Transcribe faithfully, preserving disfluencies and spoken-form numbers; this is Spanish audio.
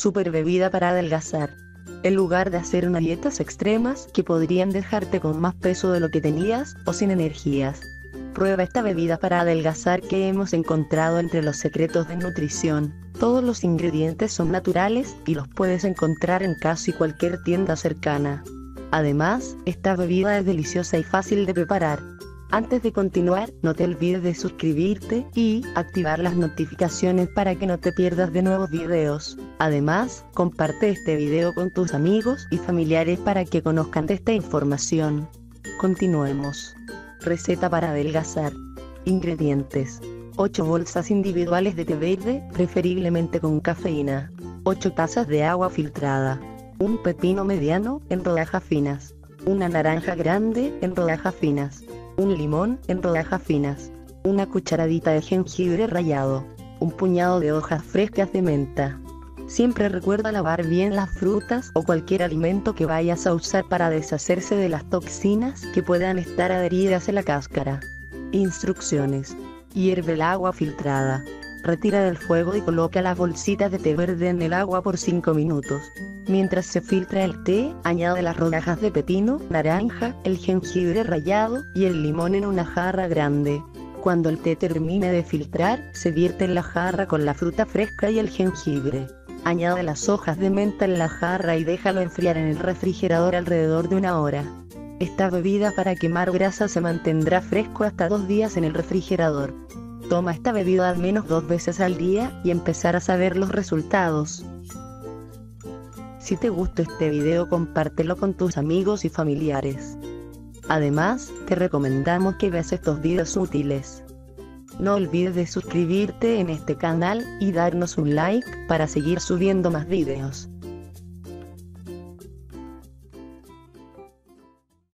super bebida para adelgazar. En lugar de hacer unas dietas extremas que podrían dejarte con más peso de lo que tenías o sin energías. Prueba esta bebida para adelgazar que hemos encontrado entre los secretos de nutrición. Todos los ingredientes son naturales y los puedes encontrar en casi cualquier tienda cercana. Además, esta bebida es deliciosa y fácil de preparar. Antes de continuar, no te olvides de suscribirte y activar las notificaciones para que no te pierdas de nuevos videos. Además, comparte este video con tus amigos y familiares para que conozcan de esta información. Continuemos. Receta para adelgazar. Ingredientes: ocho bolsas individuales de té verde, preferiblemente con cafeína. ocho tazas de agua filtrada. Un pepino mediano, en rodajas finas. Una naranja grande, en rodajas finas. Un limón, en rodajas finas. Una cucharadita de jengibre rallado. Un puñado de hojas frescas de menta. Siempre recuerda lavar bien las frutas o cualquier alimento que vayas a usar para deshacerse de las toxinas que puedan estar adheridas en la cáscara. Instrucciones. Hierve el agua filtrada. Retira del fuego y coloca las bolsitas de té verde en el agua por cinco minutos. Mientras se filtra el té, añade las rodajas de pepino, naranja, el jengibre rallado y el limón en una jarra grande. Cuando el té termine de filtrar, se vierte en la jarra con la fruta fresca y el jengibre. Añade las hojas de menta en la jarra y déjalo enfriar en el refrigerador alrededor de una hora. Esta bebida para quemar grasa se mantendrá fresco hasta dos días en el refrigerador. Toma esta bebida al menos dos veces al día y empezarás a ver los resultados. Si te gustó este video, compártelo con tus amigos y familiares. Además, te recomendamos que veas estos videos útiles. No olvides de suscribirte en este canal y darnos un like para seguir subiendo más videos.